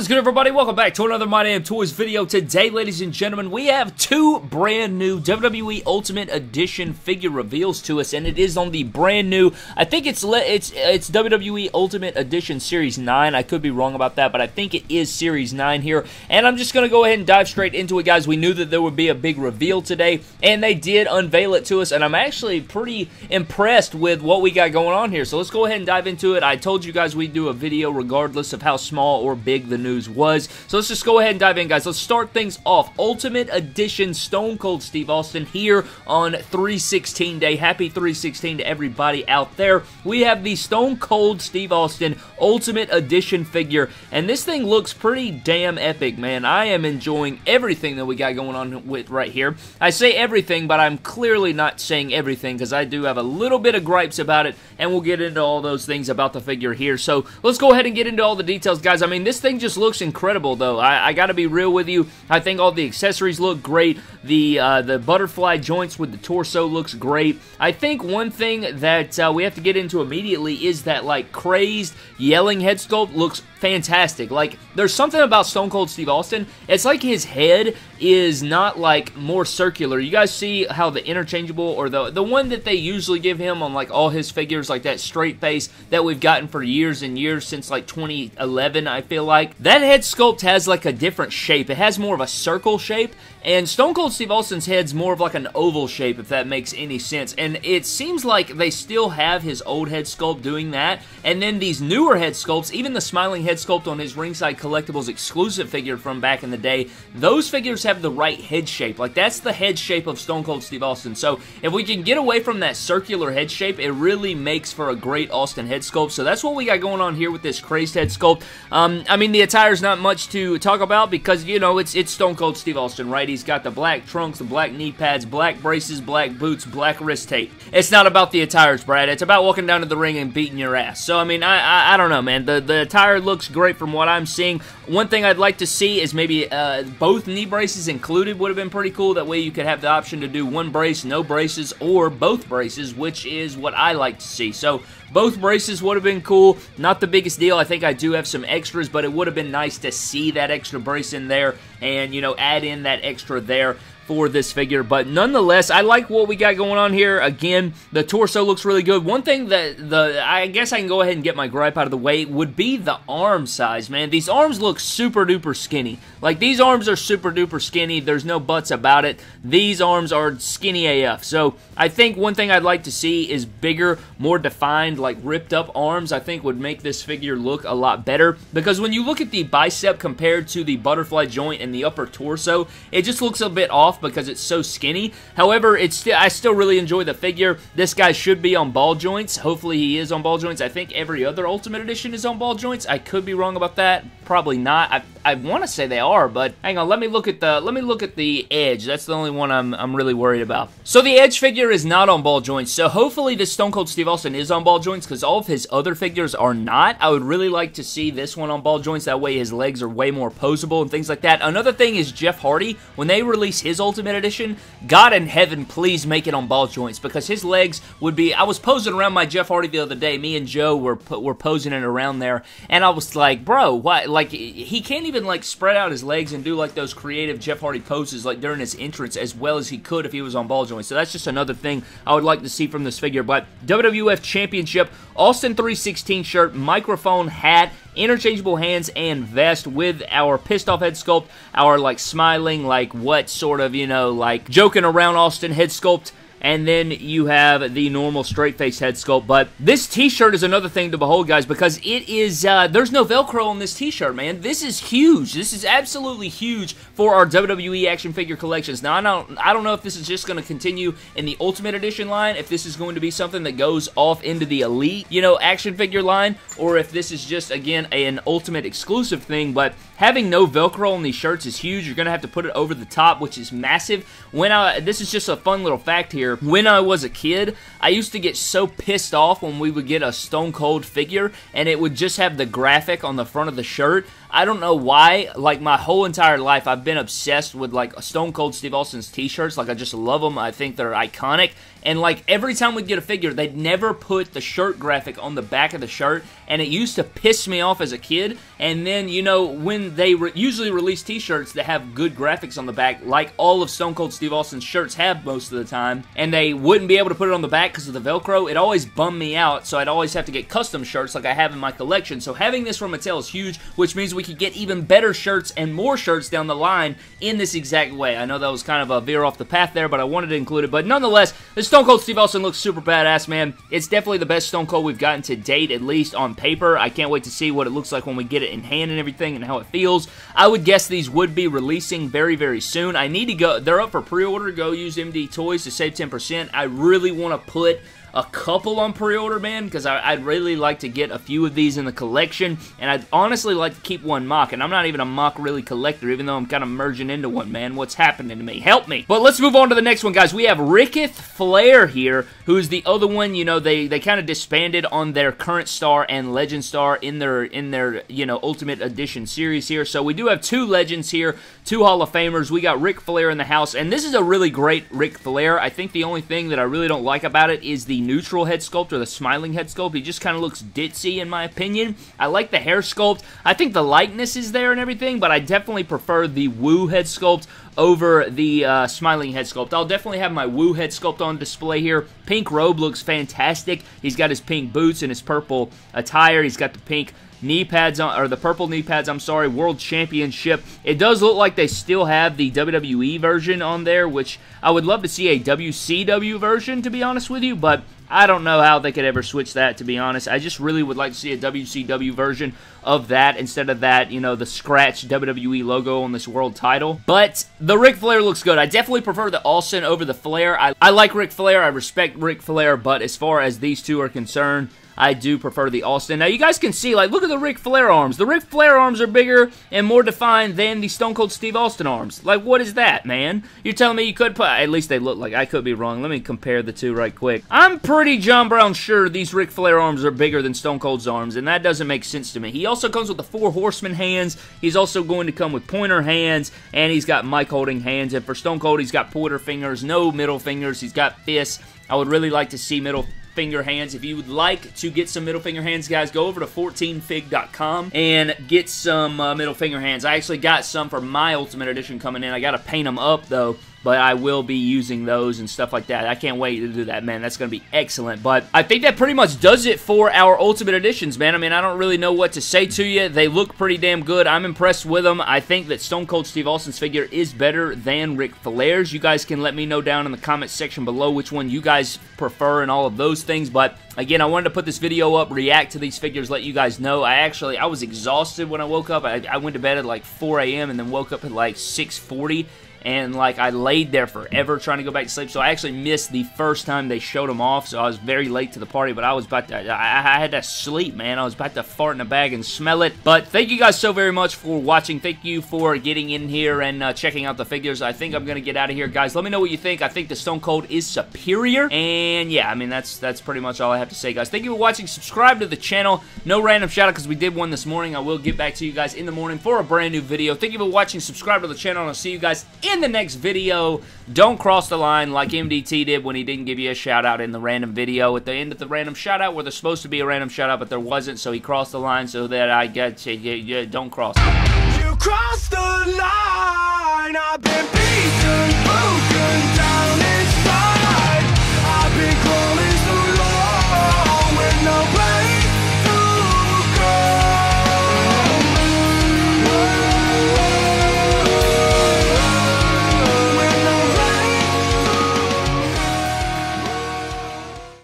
is good, everybody? Welcome back to another My Damn Toys video. Today, ladies and gentlemen, we have two brand new WWE Ultimate Edition figure reveals to us, and it is on the brand new, I think it's WWE Ultimate Edition Series 9. I could be wrong about that, but I think it is Series 9 here, and I'm just going to go ahead and dive straight into it, guys. We knew that there would be a big reveal today, and they did unveil it to us, and I'm actually pretty impressed with what we got going on here, so let's go ahead and dive into it. I told you guys we'd do a video regardless of how small or big the news was. So let's just go ahead and dive in, guys. Let's start things off. Ultimate Edition Stone Cold Steve Austin here on 3/16 day. Happy 3/16 to everybody out there. We have the Stone Cold Steve Austin Ultimate Edition figure, and this thing looks pretty damn epic, man. I am enjoying everything that we got going on with right here. I say everything, but I'm clearly not saying everything because I do have a little bit of gripes about it, and we'll get into all those things about the figure here. So let's go ahead and get into all the details, guys. I mean, this thing just looks incredible, though. I gotta be real with you. I think all the accessories look great. The butterfly joints with the torso looks great. I think one thing that we have to get into immediately is that, like, crazed yelling head sculpt looks fantastic. Like, there's something about Stone Cold Steve Austin. It's like his head is not, like, more circular. You guys see how the interchangeable, or the one that they usually give him on, like, all his figures, like that straight face that we've gotten for years and years since, like, 2011, I feel like. That head sculpt has, like, a different shape. It has more of a circle shape, and Stone Cold Steve Austin's head's more of, like, an oval shape, if that makes any sense. And it seems like they still have his old head sculpt doing that, and then these newer head sculpts, even the smiling head sculpt on his Ringside Collectibles exclusive figure from back in the day, those figures have the right head shape. Like, that's the head shape of Stone Cold Steve Austin. So if we can get away from that circular head shape, it really makes for a great Austin head sculpt. So that's what we got going on here with this crazed head sculpt. I mean, the attire's not much to talk about because, you know, it's Stone Cold Steve Austin, right? He's got the black trunks, the black knee pads, black braces, black boots, black wrist tape. It's not about the attires, Brad. It's about walking down to the ring and beating your ass. So, I mean, I don't know, man. The attire looks great from what I'm seeing. One thing I'd like to see is maybe both knee braces included would have been pretty cool. That way you could have the option to do one brace, no braces, or both braces, which is what I like to see. So, both braces would have been cool. Not the biggest deal. I think I do have some extras, but it would have been nice to see that extra brace in there and, you know, add in that extra there for this figure. But nonetheless, I like what we got going on here. Again, the torso looks really good. One thing that I guess I can go ahead and get my gripe out of the way would be the arm size, man. These arms look super duper skinny. Like, these arms are super duper skinny. There's no buts about it. These arms are skinny AF. So I think one thing I'd like to see is bigger, more defined, like, ripped up arms. I think would make this figure look a lot better, because when you look at the bicep compared to the butterfly joint and the upper torso, it just looks a bit off because it's so skinny. However, I still really enjoy the figure. This guy should be on ball joints. Hopefully he is on ball joints. I think every other Ultimate Edition is on ball joints. I could be wrong about that. Probably not. I want to say they are, but hang on. Let me look at the Edge. That's the only one I'm really worried about. So the Edge figure is not on ball joints. So hopefully this Stone Cold Steve Austin is on ball joints, because all of his other figures are not. I would really like to see this one on ball joints. That way his legs are way more posable and things like that. Another thing is Jeff Hardy. When they release his Ultimate Edition, God in heaven, please make it on ball joints, because his legs would be... I was posing around my Jeff Hardy the other day. Me and Joe were posing it around there, and I was like, bro, why? Like, he can't even, like, spread out his legs and do, like, those creative Jeff Hardy poses, like, during his entrance as well as he could if he was on ball joints. So that's just another thing I would like to see from this figure. But WWF Championship, Austin 3/16 shirt, microphone, hat, interchangeable hands and vest with our pissed off head sculpt, our, like, smiling, like, what sort of, you know, like, joking around Austin head sculpt, and then you have the normal straight face head sculpt. But this t-shirt is another thing to behold, guys, because it is, there's no Velcro on this t-shirt, man. This is huge. This is absolutely huge for our WWE action figure collections. Now, I don't know if this is just going to continue in the Ultimate Edition line, if this is going to be something that goes off into the Elite, you know, action figure line, or if this is just, again, an Ultimate exclusive thing, but having no Velcro on these shirts is huge. You're going to have to put it over the top, which is massive. This is just a fun little fact here. When I was a kid, I used to get so pissed off when we would get a Stone Cold figure and it would just have the graphic on the front of the shirt. I don't know why, like, my whole entire life I've been obsessed with, like, Stone Cold Steve Austin's t-shirts. Like, I just love them. I think they're iconic. And, like, every time we get a figure, they'd never put the shirt graphic on the back of the shirt, and it used to piss me off as a kid. And then, you know, when they usually release t-shirts that have good graphics on the back, like all of Stone Cold Steve Austin's shirts have most of the time, and they wouldn't be able to put it on the back because of the Velcro, it always bummed me out, so I'd always have to get custom shirts like I have in my collection. So having this from Mattel is huge, which means we could get even better shirts and more shirts down the line in this exact way. I know that was kind of a veer off the path there, but I wanted to include it. But nonetheless, this Stone Cold Steve Austin looks super badass, man. It's definitely the best Stone Cold we've gotten to date, at least on paper. I can't wait to see what it looks like when we get it in hand and everything and how it feels. I would guess these would be releasing very, very soon. I need to go. They're up for pre-order. Go use MD Toys to save 10%. I really want to put a couple on pre-order, man, because I'd really like to get a few of these in the collection, and I'd honestly like to keep one mock, and I'm not even a mock really collector, even though I'm kind of merging into one, man. What's happening to me? Help me. But let's move on to the next one, guys. We have Ric Flair here, who's the other one, you know, they kind of disbanded on their current star and legend star in their, you know, Ultimate Edition series here. So we do have two legends here, two Hall of Famers. We got Ric Flair in the house, and this is a really great Ric Flair. I think the only thing that I really don't like about it is the neutral head sculpt, or the smiling head sculpt. He just kind of looks ditzy, in my opinion. I like the hair sculpt. I think the likeness is there and everything, but I definitely prefer the Woo head sculpt over the smiling head sculpt. I'll definitely have my Woo head sculpt on display here. Pink robe looks fantastic. He's got his pink boots and his purple attire. He's got the pink knee pads on, or the purple knee pads, I'm sorry. World Championship. It does look like they still have the WWE version on there, which I would love to see a WCW version, to be honest with you, but I don't know how they could ever switch that, to be honest. I just really would like to see a WCW version of that instead of that, you know, the scratched WWE logo on this world title. But the Ric Flair looks good. I definitely prefer the Austin over the Flair. I like Ric Flair. I respect Ric Flair, but as far as these two are concerned, I do prefer the Austin. Now, you guys can see, like, look at the Ric Flair arms. The Ric Flair arms are bigger and more defined than the Stone Cold Steve Austin arms. Like, what is that, man? You're telling me you could put... At least they look like... I could be wrong. Let me compare the two right quick. I'm pretty John Brown sure these Ric Flair arms are bigger than Stone Cold's arms, and that doesn't make sense to me. He also comes with the Four Horsemen hands. He's also going to come with pointer hands, and he's got mic holding hands. And for Stone Cold, he's got pointer fingers, no middle fingers. He's got fists. I would really like to see middle finger hands. If you would like to get some middle finger hands, guys, go over to 14fig.com and get some middle finger hands. I actually got some for my Ultimate Edition coming in. I gotta paint them up, though, but I will be using those and stuff like that. I can't wait to do that, man. That's going to be excellent. But I think that pretty much does it for our Ultimate Editions, man. I mean, I don't really know what to say to you. They look pretty damn good. I'm impressed with them. I think that Stone Cold Steve Austin's figure is better than Ric Flair's. You guys can let me know down in the comment section below which one you guys prefer and all of those things. But again, I wanted to put this video up, react to these figures, let you guys know. I was exhausted when I woke up. I went to bed at like 4 a.m. and then woke up at like 6:40. And, like, I laid there forever trying to go back to sleep, so I actually missed the first time they showed them off, so I was very late to the party, but I was about to, I had to sleep, man. I was about to fart in a bag and smell it. But thank you guys so very much for watching. Thank you for getting in here and checking out the figures. I think I'm going to get out of here, guys. Let me know what you think. I think the Stone Cold is superior, and, yeah, I mean, that's pretty much all I have to say, guys. Thank you for watching. Subscribe to the channel. No random shout-out because we did one this morning. I will get back to you guys in the morning for a brand new video. Thank you for watching. Subscribe to the channel, and I'll see you guys in the next video. Don't cross the line like MDT did when he didn't give you a shout out in the random video at the end of the random shout out where there's supposed to be a random shout out, but there wasn't, so he crossed the line. So that I got you. Yeah, don't cross. You crossed the line. I've been beaten, broken down.